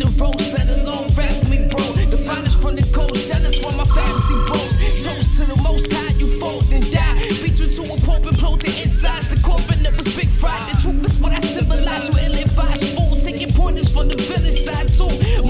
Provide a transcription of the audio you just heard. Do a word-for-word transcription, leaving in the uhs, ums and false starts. the roast, let alone rap me, bro. The finest from the coast, jealous for my fancy bros. Toast to the most high, you fold and die. Beat you to a pulp and blow to insides. The corporate that was big fried. The truth is what I symbolize. You ill advised fool, taking pointers from the village side too.